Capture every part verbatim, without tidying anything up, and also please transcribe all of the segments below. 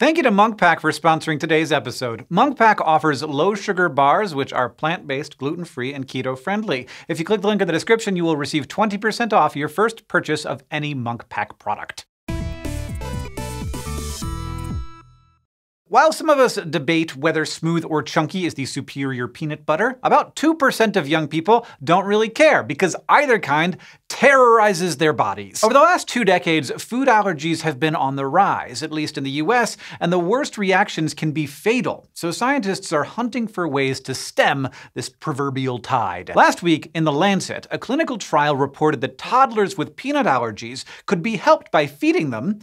Thank you to Munk Pack for sponsoring today's episode. Munk Pack offers low-sugar bars, which are plant-based, gluten-free, and keto-friendly. If you click the link in the description, you will receive twenty percent off your first purchase of any Munk Pack product. While some of us debate whether smooth or chunky is the superior peanut butter, about two percent of young people don't really care because either kind terrorizes their bodies. Over the last two decades, food allergies have been on the rise, at least in the U S, and the worst reactions can be fatal. So scientists are hunting for ways to stem this proverbial tide. Last week, in The Lancet, a clinical trial reported that toddlers with peanut allergies could be helped by feeding them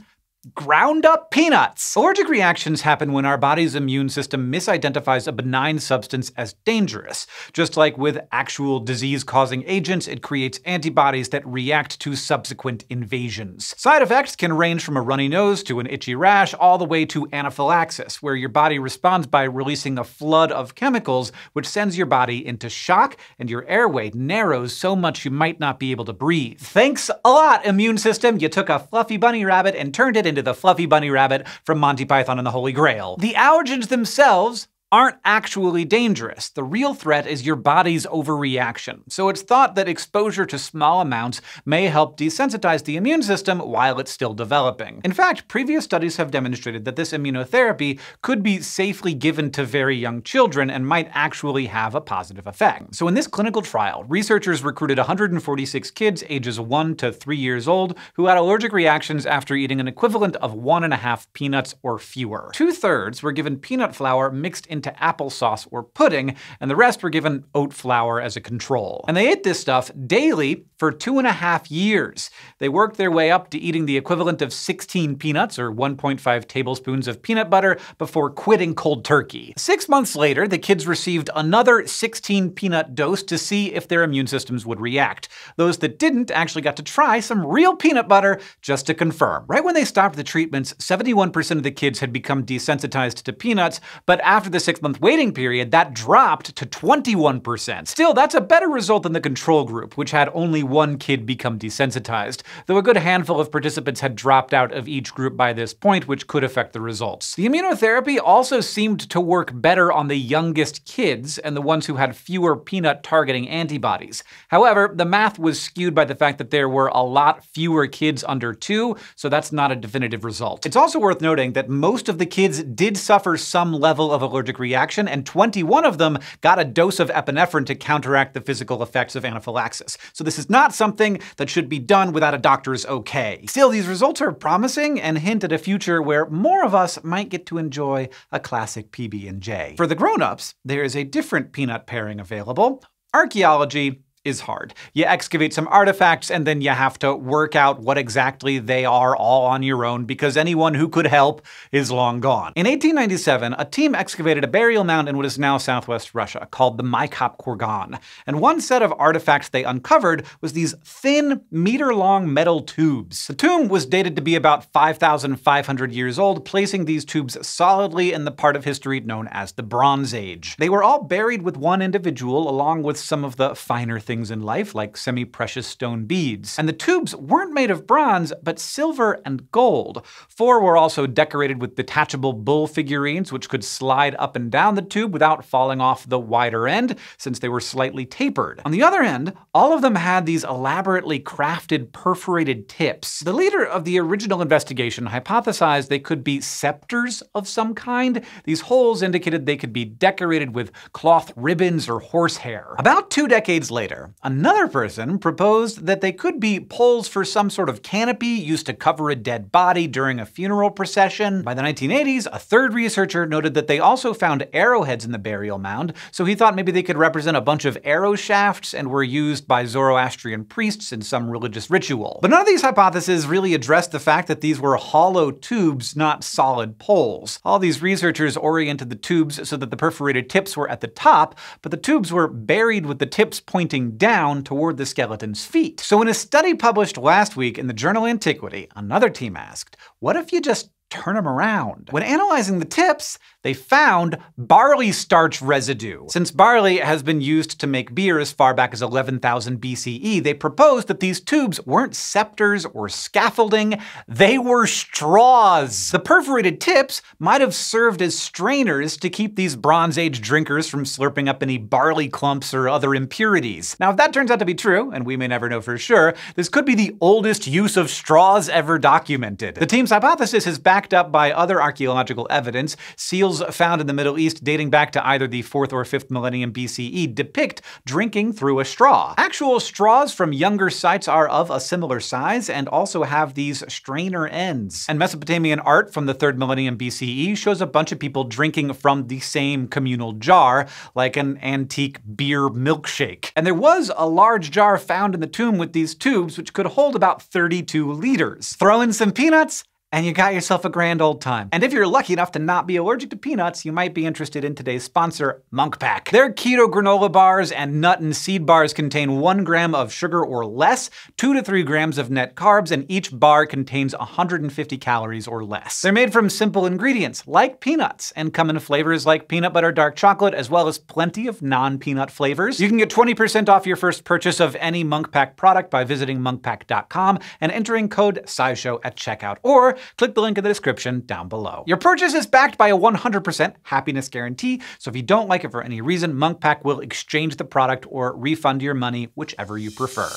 ground-up peanuts. Allergic reactions happen when our body's immune system misidentifies a benign substance as dangerous. Just like with actual disease-causing agents, it creates antibodies that react to subsequent invasions. Side effects can range from a runny nose to an itchy rash, all the way to anaphylaxis, where your body responds by releasing a flood of chemicals, which sends your body into shock, and your airway narrows so much you might not be able to breathe. Thanks a lot, immune system! You took a fluffy bunny rabbit and turned it into to the fluffy bunny rabbit from Monty Python and the Holy Grail. The allergens themselves aren't actually dangerous. The real threat is your body's overreaction. So it's thought that exposure to small amounts may help desensitize the immune system while it's still developing. In fact, previous studies have demonstrated that this immunotherapy could be safely given to very young children and might actually have a positive effect. So in this clinical trial, researchers recruited one hundred forty-six kids ages one to three years old who had allergic reactions after eating an equivalent of one and a half peanuts or fewer. Two-thirds were given peanut flour mixed into applesauce or pudding, and the rest were given oat flour as a control. And they ate this stuff daily for two and a half years. They worked their way up to eating the equivalent of sixteen peanuts, or one point five tablespoons of peanut butter, before quitting cold turkey. Six months later, the kids received another sixteen peanut dose to see if their immune systems would react. Those that didn't actually got to try some real peanut butter just to confirm. Right when they stopped the treatments, seventy-one percent of the kids had become desensitized to peanuts, but after the six-month waiting period, that dropped to twenty-one percent. Still, that's a better result than the control group, which had only one kid become desensitized, though a good handful of participants had dropped out of each group by this point, which could affect the results. The immunotherapy also seemed to work better on the youngest kids and the ones who had fewer peanut-targeting antibodies. However, the math was skewed by the fact that there were a lot fewer kids under two, so that's not a definitive result. It's also worth noting that most of the kids did suffer some level of allergic reaction, and twenty-one of them got a dose of epinephrine to counteract the physical effects of anaphylaxis. So this is not something that should be done without a doctor's okay. Still, these results are promising and hint at a future where more of us might get to enjoy a classic P B and J. For the grown-ups, there is a different peanut pairing available. Archaeology is hard. You excavate some artifacts, and then you have to work out what exactly they are all on your own, because anyone who could help is long gone. In eighteen ninety-seven, a team excavated a burial mound in what is now southwest Russia, called the Maikop Kurgan. And one set of artifacts they uncovered was these thin, meter-long metal tubes. The tomb was dated to be about five thousand five hundred years old, placing these tubes solidly in the part of history known as the Bronze Age. They were all buried with one individual, along with some of the finer things in life, like semi-precious stone beads. And the tubes weren't made of bronze, but silver and gold. Four were also decorated with detachable bull figurines, which could slide up and down the tube without falling off the wider end, since they were slightly tapered. On the other end, all of them had these elaborately crafted perforated tips. The leader of the original investigation hypothesized they could be scepters of some kind. These holes indicated they could be decorated with cloth ribbons or horsehair. About two decades later, another person proposed that they could be poles for some sort of canopy used to cover a dead body during a funeral procession. By the nineteen eighties, a third researcher noted that they also found arrowheads in the burial mound, so he thought maybe they could represent a bunch of arrow shafts and were used by Zoroastrian priests in some religious ritual. But none of these hypotheses really addressed the fact that these were hollow tubes, not solid poles. All these researchers oriented the tubes so that the perforated tips were at the top, but the tubes were buried with the tips pointing down toward the skeleton's feet. So in a study published last week in the journal Antiquity, another team asked, what if you just turn them around. When analyzing the tips, they found barley starch residue. Since barley has been used to make beer as far back as eleven thousand B C E, they proposed that these tubes weren't scepters or scaffolding, they were straws. The perforated tips might have served as strainers to keep these Bronze Age drinkers from slurping up any barley clumps or other impurities. Now, if that turns out to be true, and we may never know for sure, this could be the oldest use of straws ever documented. The team's hypothesis is backed up by other archaeological evidence. Seals found in the Middle East dating back to either the fourth or fifth millennium B C E depict drinking through a straw. Actual straws from younger sites are of a similar size and also have these strainer ends. And Mesopotamian art from the third millennium B C E shows a bunch of people drinking from the same communal jar, like an antique beer milkshake. And there was a large jar found in the tomb with these tubes, which could hold about thirty-two liters. Throw in some peanuts, and you got yourself a grand old time. And if you're lucky enough to not be allergic to peanuts, you might be interested in today's sponsor, Munk Pack. Their keto granola bars and nut and seed bars contain one gram of sugar or less, two to three grams of net carbs, and each bar contains one hundred fifty calories or less. They're made from simple ingredients like peanuts and come in flavors like peanut butter, dark chocolate, as well as plenty of non-peanut flavors. You can get twenty percent off your first purchase of any Munk Pack product by visiting munk pack dot com and entering code SciShow at checkout, or click the link in the description down below. Your purchase is backed by a one hundred percent happiness guarantee, so if you don't like it for any reason, Munk Pack will exchange the product or refund your money, whichever you prefer.